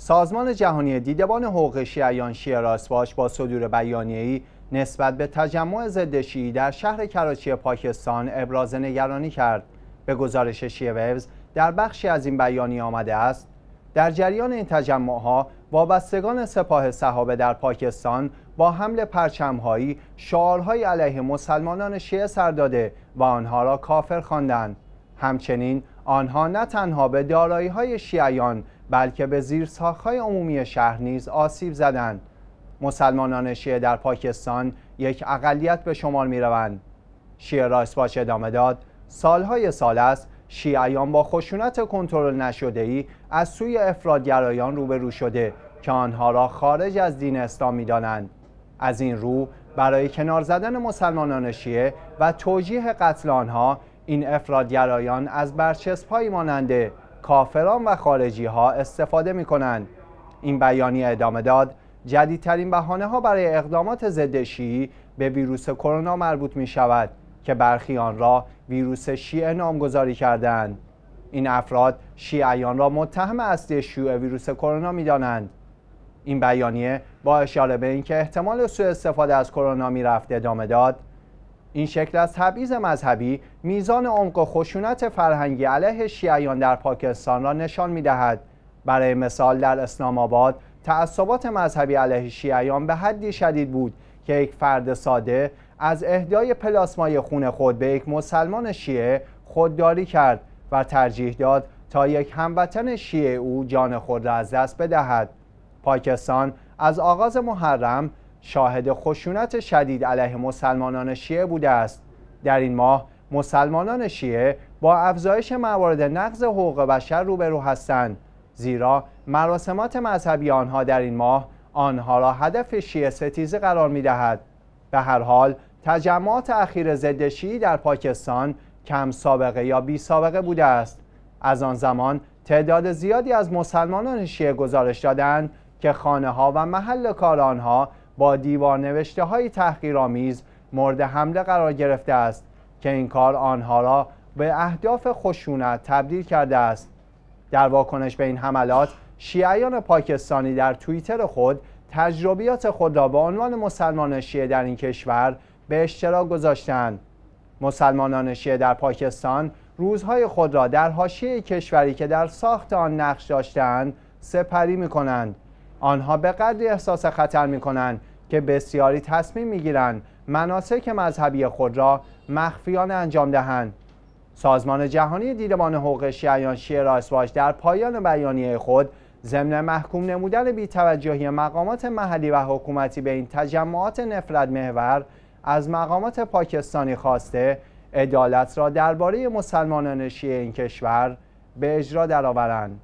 سازمان جهانی دیدبان حقوق شیعیان شیعه رایتس واچ با صدور بیانیه‌ای نسبت به تجمع ضد شیعی در شهر کراچی پاکستان ابراز نگرانی کرد. به گزارش شیعه ویوز در بخشی از این بیانیه آمده است: در جریان این تجمع‌ها وابستگان سپاه صحابه در پاکستان با حمل پرچم‌هایی شعارهای علیه مسلمانان شیعه سر داده و آنها را کافر خواندند. همچنین آنها نه تنها به دارایی‌های شیعیان بلکه به زیرساخت‌های عمومی شهر نیز آسیب زدند. مسلمانان شیعه در پاکستان یک اقلیت به شمار می‌روند. شیعه رایتس واچ ادامه داد: سالهای سال است شیعیان با خشونت کنترل نشده‌ای از سوی افراط‌گرایان روبرو شده که آنها را خارج از دین اسلام می‌دانند. از این رو برای کنار زدن مسلمانان شیعه و توجیه قتل آنها، این افراط‌گرایان از برچسب‌هایی مانند کافران و خارجی‌ها استفاده می‌کنند. این بیانیه ادامه داد: جدیدترین بهانه‌ها برای اقدامات ضد شیعی به ویروس کرونا مربوط می‌شود که برخی آن را ویروس شیعه نامگذاری کردند. این افراد شیعیان را متهم اصلی شیوع ویروس کرونا می‌دانند. این بیانیه با اشاره به اینکه احتمال سوء استفاده از کرونا می‌رفت ادامه داد: این شکل از تبعیض مذهبی میزان عمق و خشونت فرهنگی علیه شیعیان در پاکستان را نشان می‌دهد. برای مثال در اسلام آباد تعصبات مذهبی علیه شیعیان به حدی شدید بود که یک فرد ساده از اهدای پلاسمای خون خود به یک مسلمان شیعه خودداری کرد و ترجیح داد تا یک هموطن شیعه او جان خود را از دست بدهد. پاکستان از آغاز محرم شاهد خشونت شدید علیه مسلمانان شیعه بوده است. در این ماه مسلمانان شیعه با افزایش موارد نقض حقوق بشر روبرو هستند، زیرا مراسمات مذهبی آنها در این ماه آنها را هدف شیعه ستیزی قرار می‌دهد. به هر حال تجمعات اخیر ضد شیعی در پاکستان کم سابقه یا بی سابقه بوده است. از آن زمان تعداد زیادی از مسلمانان شیعه گزارش دادند که خانه‌ها و محل کار آنها با دیوارنوشته‌های تحقیرآمیز مورد حمله قرار گرفته است که این کار آنها را به اهداف خشونت تبدیل کرده است. در واکنش به این حملات، شیعیان پاکستانی در توییتر خود تجربیات خود را به عنوان مسلمان شیعه در این کشور به اشتراک گذاشتند. مسلمانان شیعه در پاکستان روزهای خود را در حاشیه کشوری که در ساخت آن نقش داشتند سپری می‌کنند. آنها به قدری احساس خطر می‌کنند که بسیاری تصمیم می‌گیرند مناسک مذهبی خود را مخفیانه انجام دهند. سازمان جهانی دیدبان حقوق شیعیان شیعه رایتس واچ در پایان بیانیه خود ضمن محکوم نمودن بی‌توجهی مقامات محلی و حکومتی به این تجمعات نفرت محور از مقامات پاکستانی خواسته عدالت را درباره مسلمانان شیعه این کشور به اجرا درآورند.